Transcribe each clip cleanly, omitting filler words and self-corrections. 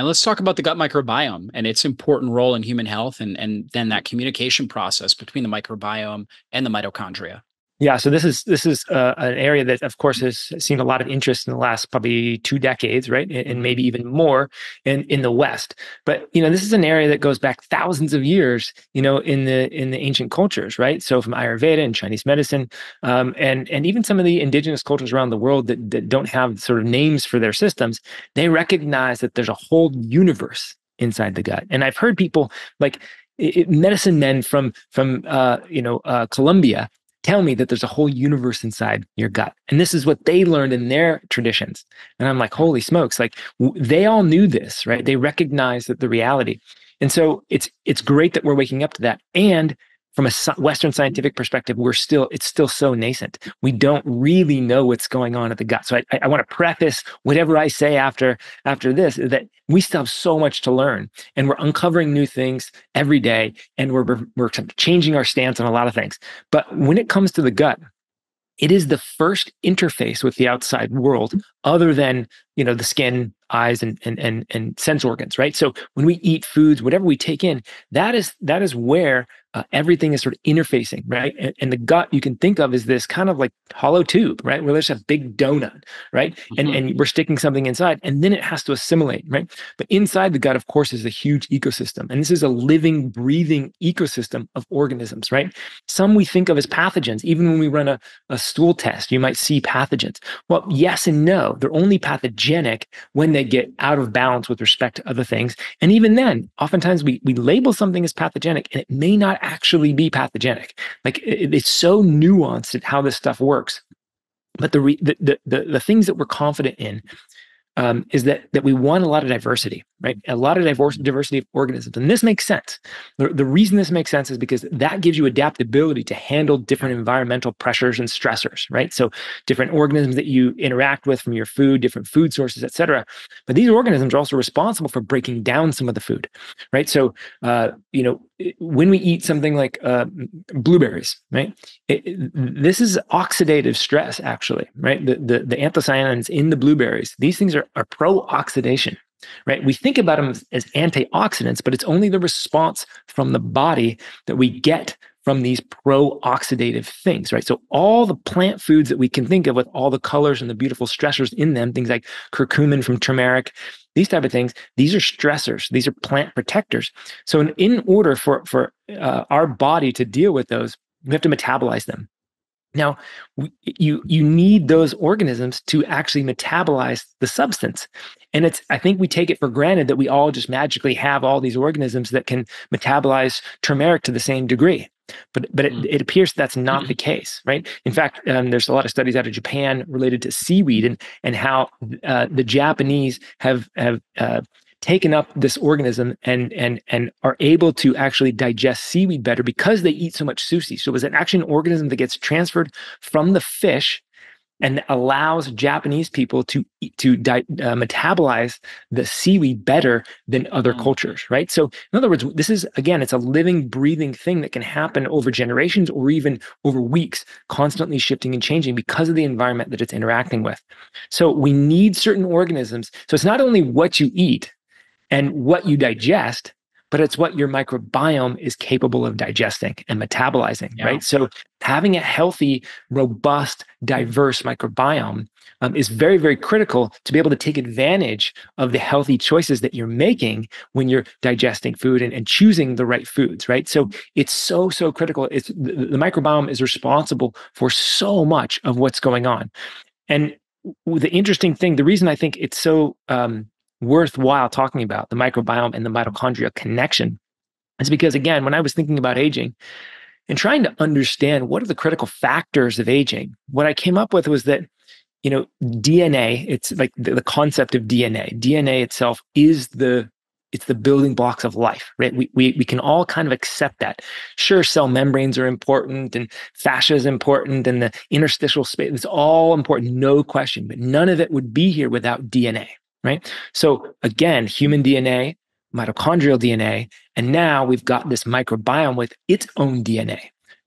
And let's talk about the gut microbiome and its important role in human health, and then that communication process between the microbiome and the mitochondria. Yeah, so this is an area that, of course, has seen a lot of interest in the last probably 2 decades, right, and maybe even more in the West. But this is an area that goes back thousands of years, in the ancient cultures, right? So from Ayurveda and Chinese medicine, and even some of the indigenous cultures around the world that don't have sort of names for their systems, they recognize that there's a whole universe inside the gut. And I've heard people like medicine men from Colombia tell me that there's a whole universe inside your gut. And this is what they learned in their traditions. And I'm like, holy smokes, like they all knew this, right? They recognized that the reality. And so it's great that we're waking up to that. And from a Western scientific perspective, it's still so nascent. We don't really know what's going on at the gut. So I want to preface whatever I say after this, that we still have so much to learn, and we're uncovering new things every day, and we're changing our stance on a lot of things. But when it comes to the gut, it is the first interface with the outside world, other than the skin, eyes, and sense organs, right? So when we eat foods, whatever we take in, that is where everything is sort of interfacing, right? And the gut you can think of as this kind of like hollow tube, right? Where there's a big donut, right? Mm-hmm. And we're sticking something inside, and then it has to assimilate, right? But inside the gut, of course, is a huge ecosystem. And this is a living, breathing ecosystem of organisms, right? Some we think of as pathogens. Even when we run a stool test, you might see pathogens. Well, yes and no. They're only pathogenic when they get out of balance with respect to other things. And even then, oftentimes we label something as pathogenic, and it may not actually be pathogenic. Like it's so nuanced at how this stuff works. But the things that we're confident in is that we want a lot of diversity, right? A lot of diversity of organisms. And this makes sense. The reason this makes sense is because that gives you adaptability to handle different environmental pressures and stressors, right? So different organisms that you interact with from your food, different food sources, et cetera. But these organisms are also responsible for breaking down some of the food, right? So, when we eat something like blueberries, right? This is oxidative stress, actually, right? The anthocyanins in the blueberries, these things are pro-oxidation, right? We think about them as antioxidants, but it's only the response from the body that we get from these pro-oxidative things, right? So all the plant foods that we can think of with all the colors and the beautiful stressors in them, things like curcumin from turmeric, these type of things, these are stressors. These are plant protectors. So in order for our body to deal with those, we have to metabolize them. Now, you need those organisms to actually metabolize the substance. And I think we take it for granted that we all just magically have all these organisms that can metabolize turmeric to the same degree. But it appears that's not the case, right? In fact, there's a lot of studies out of Japan related to seaweed and how the Japanese have taken up this organism and are able to actually digest seaweed better because they eat so much sushi. So it was actually an organism that gets transferred from the fish and allows Japanese people to metabolize the seaweed better than other cultures, right? So in other words, this is, again, it's a living, breathing thing that can happen over generations or even over weeks, constantly shifting and changing because of the environment that it's interacting with. So we need certain organisms. So it's not only what you eat and what you digest, but it's what your microbiome is capable of digesting and metabolizing, right? So having a healthy, robust, diverse microbiome is very, very critical to be able to take advantage of the healthy choices that you're making when you're digesting food and choosing the right foods, right? So it's so, so critical. The microbiome is responsible for so much of what's going on. And the interesting thing, the reason I think it's so worthwhile talking about the microbiome and the mitochondria connection is because, again, when I was thinking about aging and trying to understand what are the critical factors of aging, what I came up with was that, DNA, it's like the concept of DNA. DNA itself is the building blocks of life, right? We can all kind of accept that. Sure, cell membranes are important, and fascia is important, and the interstitial space, it's all important, no question, but none of it would be here without DNA. Right? So again, human DNA, mitochondrial DNA, and now we've got this microbiome with its own DNA.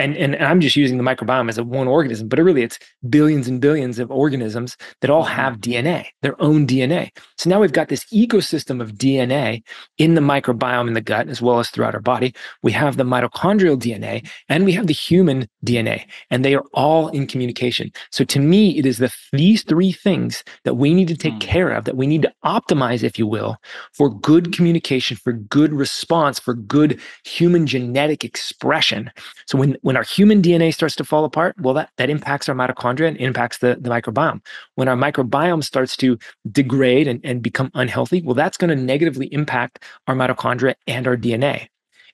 And I'm just using the microbiome as a one organism, but really it's billions and billions of organisms that all have DNA, their own DNA. So now we've got this ecosystem of DNA in the microbiome in the gut, as well as throughout our body. We have the mitochondrial DNA and we have the human DNA, and they are all in communication. So to me, it is these three things that we need to take care of, that we need to optimize, if you will, for good communication, for good response, for good human genetic expression. So when our human DNA starts to fall apart, well, that impacts our mitochondria and impacts the microbiome. When our microbiome starts to degrade and become unhealthy, well, that's going to negatively impact our mitochondria and our DNA.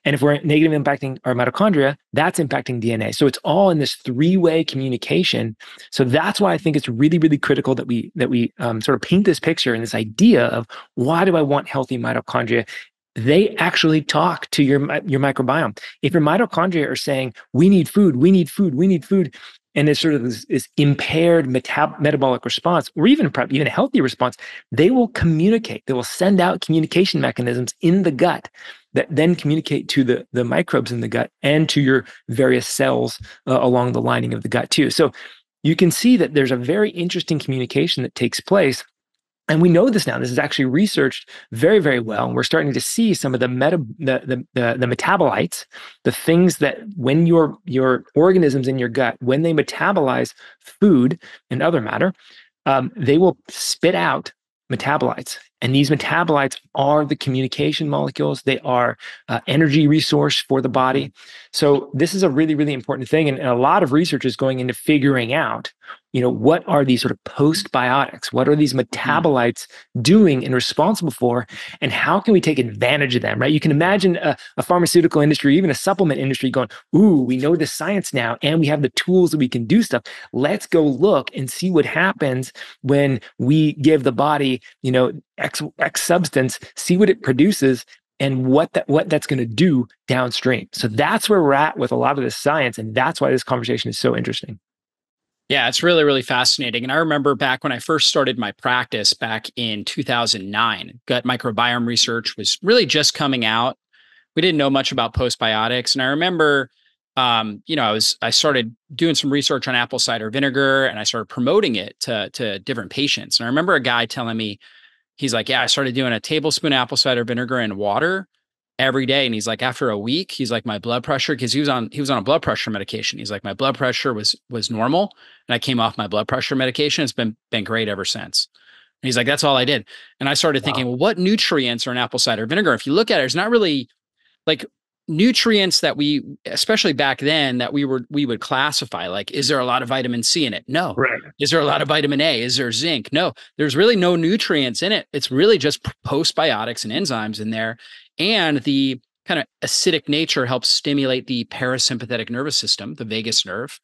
And if we're negatively impacting our mitochondria, that's impacting DNA. So it's all in this three-way communication. So that's why I think it's really, really critical that we sort of paint this picture and this idea of, why do I want healthy mitochondria? They actually talk to your microbiome. If your mitochondria are saying, we need food, we need food, we need food, and there's sort of this impaired metabolic response, or even a healthy response, they will communicate. They will send out communication mechanisms in the gut that then communicate to the microbes in the gut and to your various cells along the lining of the gut too. So you can see that there's a very interesting communication that takes place. And we know this now. This is actually researched very, very well. We're starting to see some of the metabolites, the things that when your organisms in your gut, when they metabolize food and other matter, they will spit out metabolites. And these metabolites are the communication molecules. They are energy resource for the body. So this is a really, really important thing. And a lot of research is going into figuring out, what are these sort of postbiotics? What are these metabolites doing and responsible for? And how can we take advantage of them, right? You can imagine a pharmaceutical industry, even a supplement industry going, ooh, we know the science now, and we have the tools that we can do stuff. Let's go look and see what happens when we give the body, X substance, see what it produces and what that's going to do downstream. So that's where we're at with a lot of this science. And that's why this conversation is so interesting. Yeah, it's really, really fascinating. And I remember back when I first started my practice back in 2009, gut microbiome research was really just coming out. We didn't know much about postbiotics. And I remember, I started doing some research on apple cider vinegar and I started promoting it to different patients. And I remember a guy telling me, he's like, yeah, I started doing a tablespoon of apple cider vinegar and water every day. And he's like, after a week, he's like, my blood pressure, because he was on a blood pressure medication. He's like, my blood pressure was normal. And I came off my blood pressure medication. It's been great ever since. And he's like, that's all I did. And I started thinking, well, what nutrients are in apple cider vinegar? If you look at it, it's not really like nutrients that we, especially back then, that we would classify. Like, is there a lot of vitamin C in it? No. Right. Is there a lot of vitamin A? Is there zinc? No. There's really no nutrients in it. It's really just postbiotics and enzymes in there. And the kind of acidic nature helps stimulate the parasympathetic nervous system, the vagus nerve.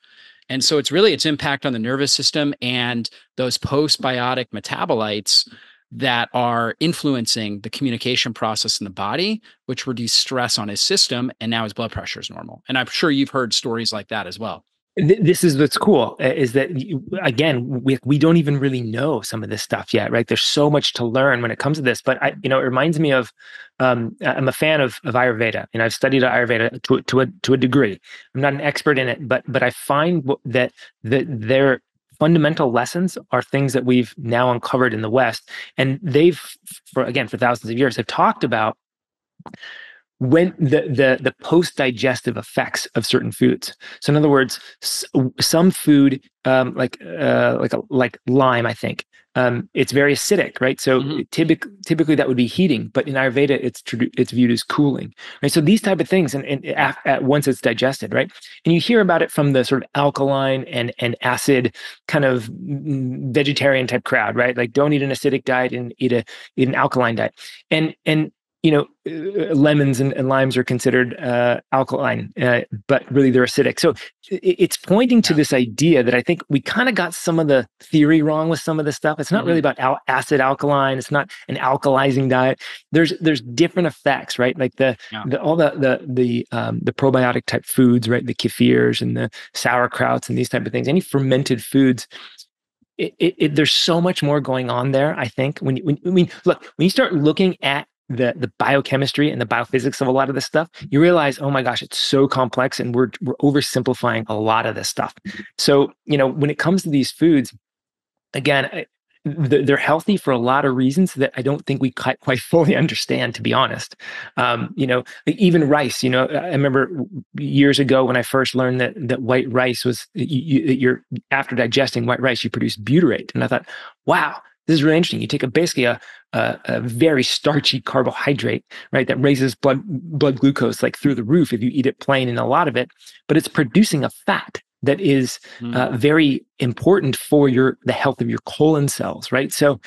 And so it's really its impact on the nervous system and those postbiotic metabolites that are influencing the communication process in the body, which reduce stress on his system, and now his blood pressure is normal. And I'm sure you've heard stories like that as well. This is what's cool, is that, again, we don't even really know some of this stuff yet, right? There's so much to learn when it comes to this. But it reminds me of, I'm a fan of Ayurveda, and I've studied Ayurveda to a degree. I'm not an expert in it, but I find that there. Fundamental lessons are things that we've now uncovered in the West. And they've, for thousands of years, have talked about when the post-digestive effects of certain foods. So in other words, some food, like lime, I think, it's very acidic, right? So typically that would be heating, but in Ayurveda, it's viewed as cooling, right? So these type of things, and at once it's digested, right? And you hear about it from the sort of alkaline and acid kind of vegetarian type crowd, right? Like, don't eat an acidic diet and eat an alkaline diet. And lemons and limes are considered alkaline, but really they're acidic. So it's pointing to this idea that I think we kind of got some of the theory wrong with some of this stuff. It's not really about acid alkaline. It's not an alkalizing diet. There's different effects, right? Like the probiotic type foods, right? The kefirs and the sauerkrauts and these type of things. Any fermented foods. There's so much more going on there, I think. When you start looking at the biochemistry and the biophysics of a lot of this stuff, you realize, oh my gosh, it's so complex and we're oversimplifying a lot of this stuff. So, you know, when it comes to these foods, again, they're healthy for a lot of reasons that I don't think we quite fully understand, to be honest. You know, even rice, you know, I remember years ago when I first learned that white rice was, you're after digesting white rice, you produce butyrate. And I thought, wow, this is really interesting. You take basically a very starchy carbohydrate, right? That raises blood glucose like through the roof if you eat it plain, and a lot of it, but it's producing a fat that is very important for the health of your colon cells, right? So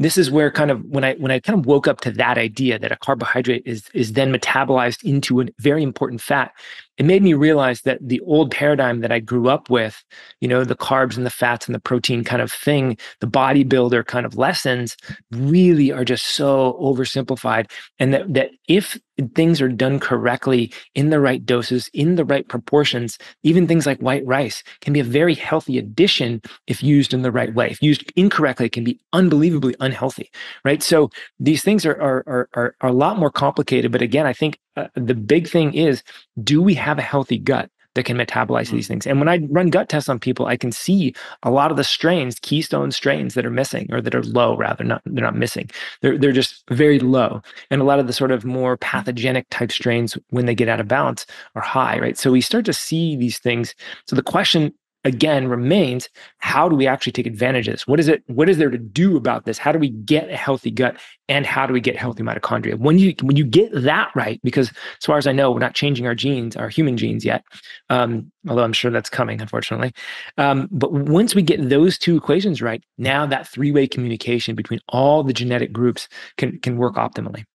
this is where kind of when I kind of woke up to that idea that a carbohydrate is then metabolized into a very important fat, it made me realize that the old paradigm that I grew up with, you know, the carbs and the fats and the protein kind of thing, the bodybuilder kind of lessons really are just so oversimplified. And that if things are done correctly in the right doses, in the right proportions, even things like white rice can be a very healthy addition if used in the right way. If used incorrectly, it can be unbelievably unhealthy, right? So these things are a lot more complicated. But again, I think the big thing is, do we have a healthy gut that can metabolize these things? And when I run gut tests on people, I can see a lot of the strains, keystone strains that are missing, or that are low rather, they're not missing. They're just very low. And a lot of the sort of more pathogenic type strains, when they get out of balance, are high, right? So we start to see these things. So the question again remains, how do we actually take advantage of this? What is there to do about this? How do we get a healthy gut, and how do we get healthy mitochondria? When you get that right, because as far as I know, we're not changing our genes, our human genes yet, although I'm sure that's coming, unfortunately. But once we get those two equations right, now that three-way communication between all the genetic groups can work optimally.